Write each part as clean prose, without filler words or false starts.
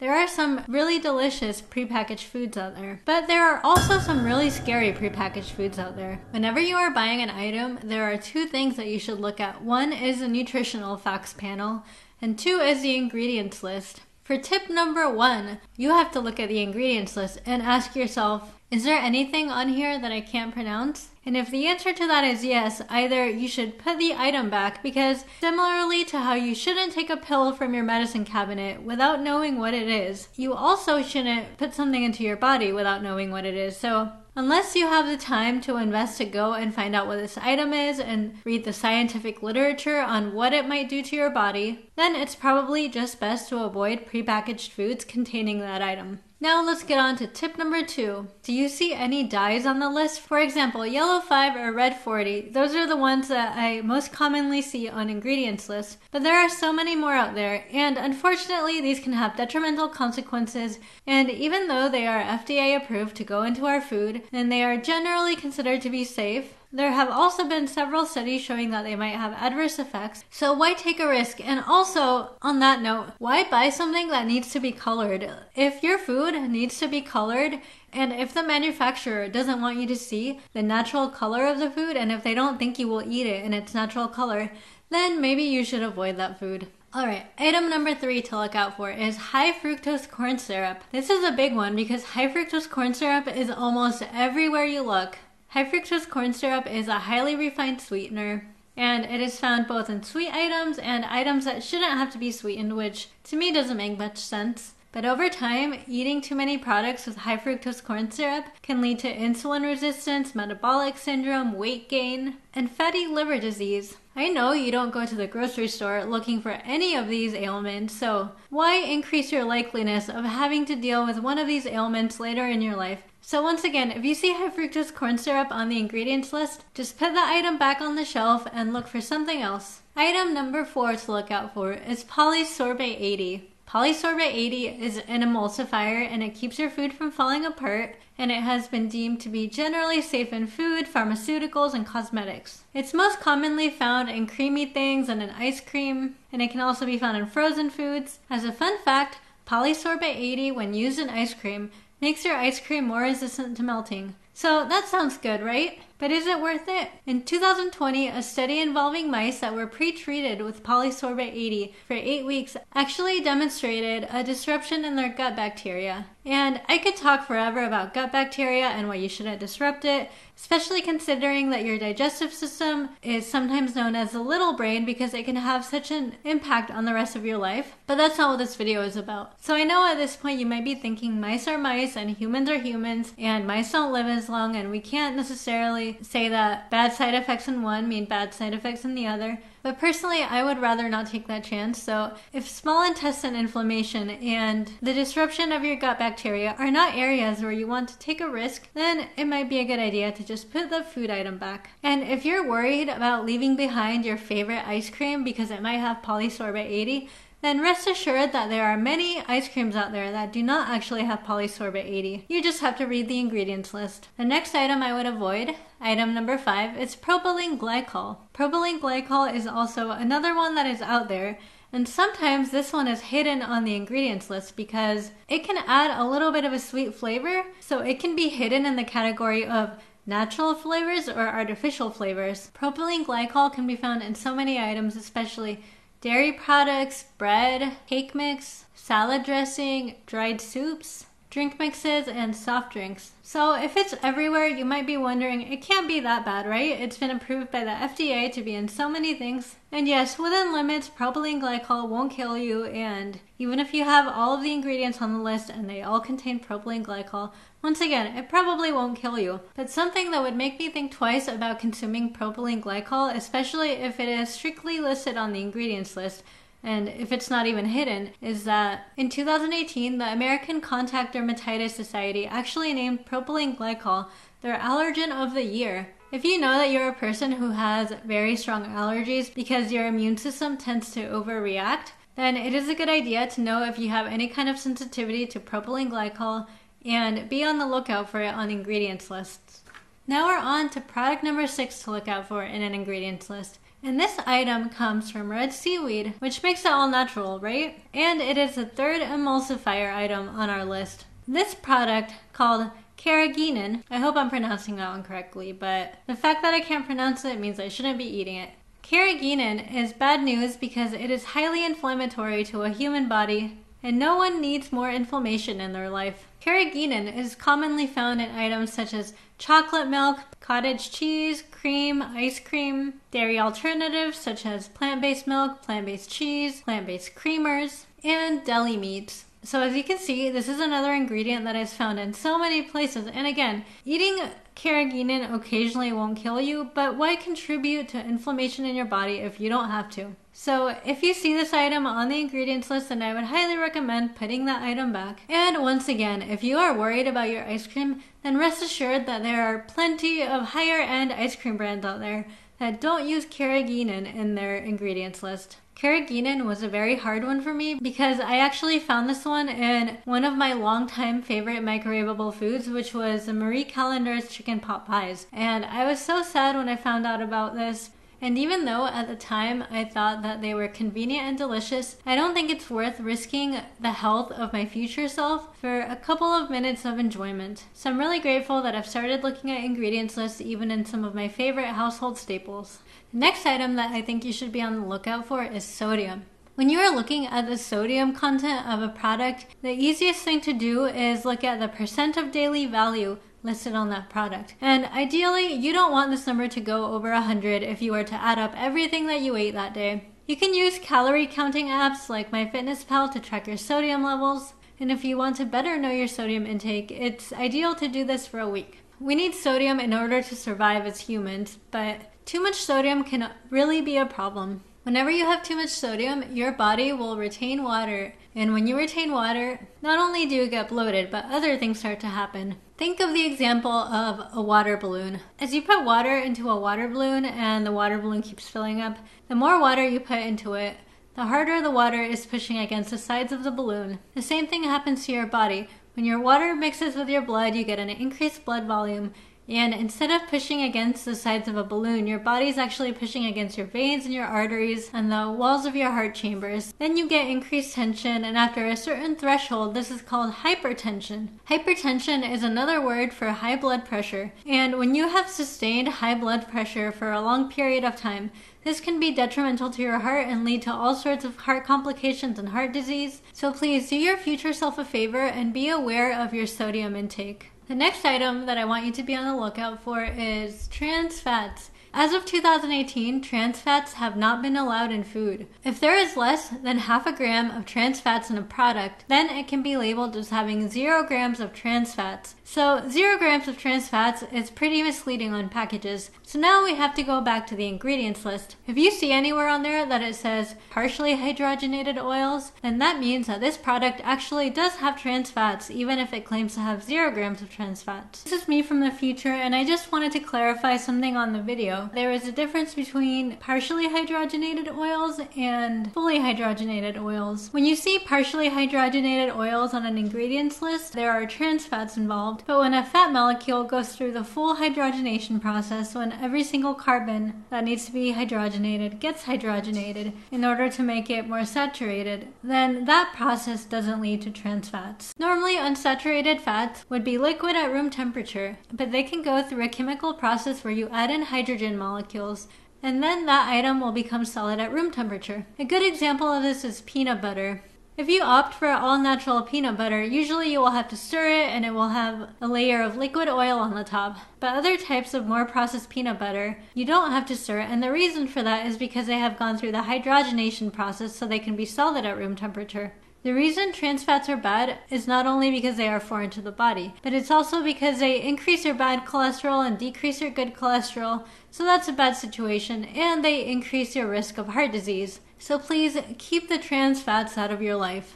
There are some really delicious prepackaged foods out there, but there are also some really scary prepackaged foods out there. Whenever you are buying an item, there are two things that you should look at. One is the nutritional facts panel, and two is the ingredients list. For tip number one, you have to look at the ingredients list and ask yourself, is there anything on here that I can't pronounce? And if the answer to that is yes, either you should put the item back, because similarly to how you shouldn't take a pill from your medicine cabinet without knowing what it is, you also shouldn't put something into your body without knowing what it is. So unless you have the time to invest to go and find out what this item is and read the scientific literature on what it might do to your body, then it's probably just best to avoid prepackaged foods containing that item. Now let's get on to tip number two. Do you see any dyes on the list? For example, yellow 5 or red 40. Those are the ones that I most commonly see on ingredients lists, but there are so many more out there, and unfortunately these can have detrimental consequences, and even though they are FDA approved to go into our food, and they are generally considered to be safe, there have also been several studies showing that they might have adverse effects, so why take a risk? And also, on that note, why buy something that needs to be colored? If your food needs to be colored, and if the manufacturer doesn't want you to see the natural color of the food, and if they don't think you will eat it in its natural color, then maybe you should avoid that food. Alright, item number three to look out for is high fructose corn syrup. This is a big one because high fructose corn syrup is almost everywhere you look. High fructose corn syrup is a highly refined sweetener, and it is found both in sweet items and items that shouldn't have to be sweetened, which to me doesn't make much sense. But over time, eating too many products with high fructose corn syrup can lead to insulin resistance, metabolic syndrome, weight gain, and fatty liver disease. I know you don't go to the grocery store looking for any of these ailments, so why increase your likeliness of having to deal with one of these ailments later in your life? So once again, if you see high fructose corn syrup on the ingredients list, just put the item back on the shelf and look for something else. Item number four to look out for is polysorbate 80. Polysorbate 80 is an emulsifier, and it keeps your food from falling apart, and it has been deemed to be generally safe in food, pharmaceuticals, and cosmetics. It's most commonly found in creamy things and in ice cream, and it can also be found in frozen foods. As a fun fact, polysorbate 80, when used in ice cream, makes your ice cream more resistant to melting. So that sounds good, right? But is it worth it? In 2020, a study involving mice that were pre-treated with polysorbate 80 for 8 weeks actually demonstrated a disruption in their gut bacteria. And I could talk forever about gut bacteria and why you shouldn't disrupt it, especially considering that your digestive system is sometimes known as the little brain because it can have such an impact on the rest of your life. But that's not what this video is about. So I know at this point you might be thinking mice are mice and humans are humans, and mice don't live as long, and we can't necessarily say that bad side effects in one mean bad side effects in the other, but personally I would rather not take that chance. So if small intestine inflammation and the disruption of your gut bacteria are not areas where you want to take a risk, then it might be a good idea to just put the food item back. And if you're worried about leaving behind your favorite ice cream because it might have polysorbate 80, then rest assured that there are many ice creams out there that do not actually have polysorbate 80. You just have to read the ingredients list. The next item I would avoid, item number five, is propylene glycol. Propylene glycol is also another one that is out there, and sometimes this one is hidden on the ingredients list because it can add a little bit of a sweet flavor, so it can be hidden in the category of natural flavors or artificial flavors. Propylene glycol can be found in so many items, especially dairy products, bread, cake mix, salad dressing, dried soups, drink mixes, and soft drinks. So if it's everywhere, you might be wondering, it can't be that bad, right? It's been approved by the FDA to be in so many things. And yes, within limits, propylene glycol won't kill you, and even if you have all of the ingredients on the list and they all contain propylene glycol, once again, it probably won't kill you. But something that would make me think twice about consuming propylene glycol, especially if it is strictly listed on the ingredients list, and if it's not even hidden, is that in 2018, the American Contact Dermatitis Society actually named propylene glycol their allergen of the year. If you know that you're a person who has very strong allergies because your immune system tends to overreact, then it is a good idea to know if you have any kind of sensitivity to propylene glycol, and be on the lookout for it on ingredients lists. Now we're on to product number six to look out for in an ingredients list. And this item comes from red seaweed, which makes it all natural, right? And it is the third emulsifier item on our list. This product, called carrageenan, I hope I'm pronouncing that one correctly, but the fact that I can't pronounce it means I shouldn't be eating it. Carrageenan is bad news because it is highly inflammatory to a human body, and no one needs more inflammation in their life. Carrageenan is commonly found in items such as chocolate milk, cottage cheese, cream, ice cream, dairy alternatives such as plant-based milk, plant-based cheese, plant-based creamers, and deli meats. So as you can see, this is another ingredient that is found in so many places. And again, eating carrageenan occasionally won't kill you, but why contribute to inflammation in your body if you don't have to? So if you see this item on the ingredients list, then I would highly recommend putting that item back. And once again, if you are worried about your ice cream, then rest assured that there are plenty of higher end ice cream brands out there that don't use carrageenan in their ingredients list. Carrageenan was a very hard one for me because I actually found this one in one of my longtime favorite microwavable foods, which was the Marie Callender's chicken pot pies. And I was so sad when I found out about this. And even though at the time I thought that they were convenient and delicious, I don't think it's worth risking the health of my future self for a couple of minutes of enjoyment. So I'm really grateful that I've started looking at ingredients lists even in some of my favorite household staples. The next item that I think you should be on the lookout for is sodium. When you are looking at the sodium content of a product, the easiest thing to do is look at the percent of daily value listed on that product. And ideally, you don't want this number to go over 100 if you were to add up everything that you ate that day. You can use calorie counting apps like MyFitnessPal to track your sodium levels. And if you want to better know your sodium intake, it's ideal to do this for a week. We need sodium in order to survive as humans, but too much sodium can really be a problem. Whenever you have too much sodium, your body will retain water. And when you retain water, not only do you get bloated, but other things start to happen. Think of the example of a water balloon. As you put water into a water balloon and the water balloon keeps filling up, the more water you put into it, the harder the water is pushing against the sides of the balloon. The same thing happens to your body. When your water mixes with your blood, you get an increased blood volume. And instead of pushing against the sides of a balloon, your body's actually pushing against your veins and your arteries and the walls of your heart chambers. Then you get increased tension, and after a certain threshold, this is called hypertension. Hypertension is another word for high blood pressure. And when you have sustained high blood pressure for a long period of time, this can be detrimental to your heart and lead to all sorts of heart complications and heart disease. So please do your future self a favor and be aware of your sodium intake. The next item that I want you to be on the lookout for is trans fats. As of 2018, trans fats have not been allowed in food. If there is less than half a gram of trans fats in a product, then it can be labeled as having 0 grams of trans fats. So 0 grams of trans fats is pretty misleading on packages. So now we have to go back to the ingredients list. If you see anywhere on there that it says partially hydrogenated oils, then that means that this product actually does have trans fats, even if it claims to have 0 grams of trans fats. This is me from the future, and I just wanted to clarify something on the video. There is a difference between partially hydrogenated oils and fully hydrogenated oils. When you see partially hydrogenated oils on an ingredients list, there are trans fats involved. But when a fat molecule goes through the full hydrogenation process, when every single carbon that needs to be hydrogenated gets hydrogenated in order to make it more saturated, then that process doesn't lead to trans fats. Normally, unsaturated fats would be liquid at room temperature, but they can go through a chemical process where you add in hydrogen molecules, and then that item will become solid at room temperature. A good example of this is peanut butter. If you opt for all-natural peanut butter, usually you will have to stir it and it will have a layer of liquid oil on the top. But other types of more processed peanut butter, you don't have to stir it, and the reason for that is because they have gone through the hydrogenation process so they can be solid at room temperature. The reason trans fats are bad is not only because they are foreign to the body, but it's also because they increase your bad cholesterol and decrease your good cholesterol, so that's a bad situation, and they increase your risk of heart disease. So please keep the trans fats out of your life.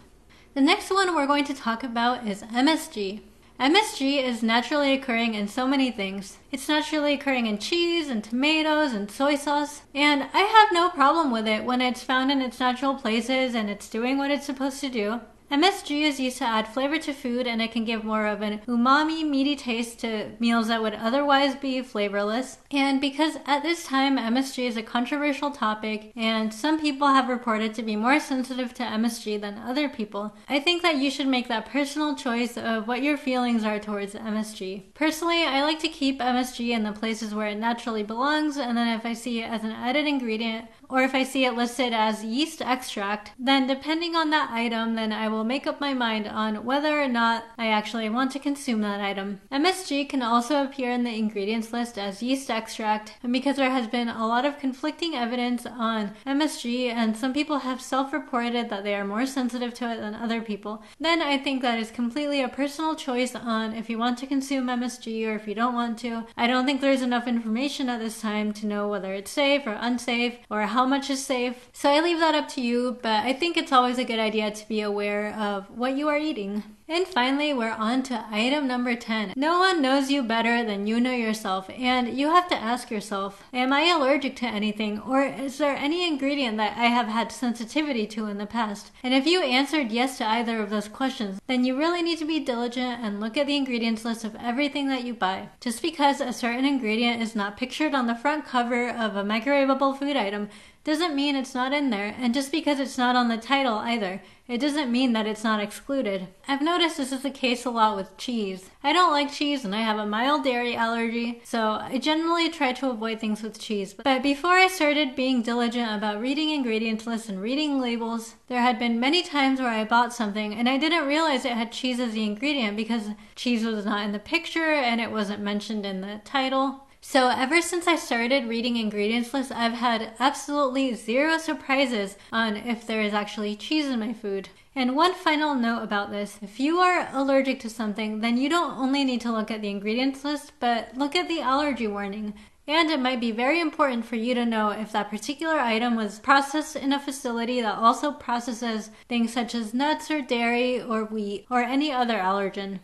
The next one we're going to talk about is MSG. MSG is naturally occurring in so many things. It's naturally occurring in cheese and tomatoes and soy sauce, and I have no problem with it when it's found in its natural places and it's doing what it's supposed to do. MSG is used to add flavor to food, and it can give more of an umami, meaty taste to meals that would otherwise be flavorless. And because at this time MSG is a controversial topic and some people have reported to be more sensitive to MSG than other people, I think that you should make that personal choice of what your feelings are towards MSG. Personally, I like to keep MSG in the places where it naturally belongs, and then if I see it as an added ingredient, or if I see it listed as yeast extract, then depending on that item, then I will make up my mind on whether or not I actually want to consume that item. MSG can also appear in the ingredients list as yeast extract, and because there has been a lot of conflicting evidence on MSG and some people have self-reported that they are more sensitive to it than other people, then I think that is completely a personal choice on if you want to consume MSG or if you don't want to. I don't think there's enough information at this time to know whether it's safe or unsafe or how much is safe, so I leave that up to you, but I think it's always a good idea to be aware of what you are eating. And finally, we're on to item number 10. No one knows you better than you know yourself, and you have to ask yourself, am I allergic to anything, or is there any ingredient that I have had sensitivity to in the past? And if you answered yes to either of those questions, then you really need to be diligent and look at the ingredients list of everything that you buy. Just because a certain ingredient is not pictured on the front cover of a microwavable food item doesn't mean it's not in there, and just because it's not on the title either, it doesn't mean that it's not excluded. I've noticed this is the case a lot with cheese. I don't like cheese and I have a mild dairy allergy, so I generally try to avoid things with cheese. But before I started being diligent about reading ingredients lists and reading labels, there had been many times where I bought something and I didn't realize it had cheese as the ingredient because cheese was not in the picture and it wasn't mentioned in the title. So ever since I started reading ingredients lists, I've had absolutely zero surprises on if there is actually cheese in my food. And one final note about this, if you are allergic to something, then you don't only need to look at the ingredients list, but look at the allergy warning. And it might be very important for you to know if that particular item was processed in a facility that also processes things such as nuts or dairy or wheat or any other allergen.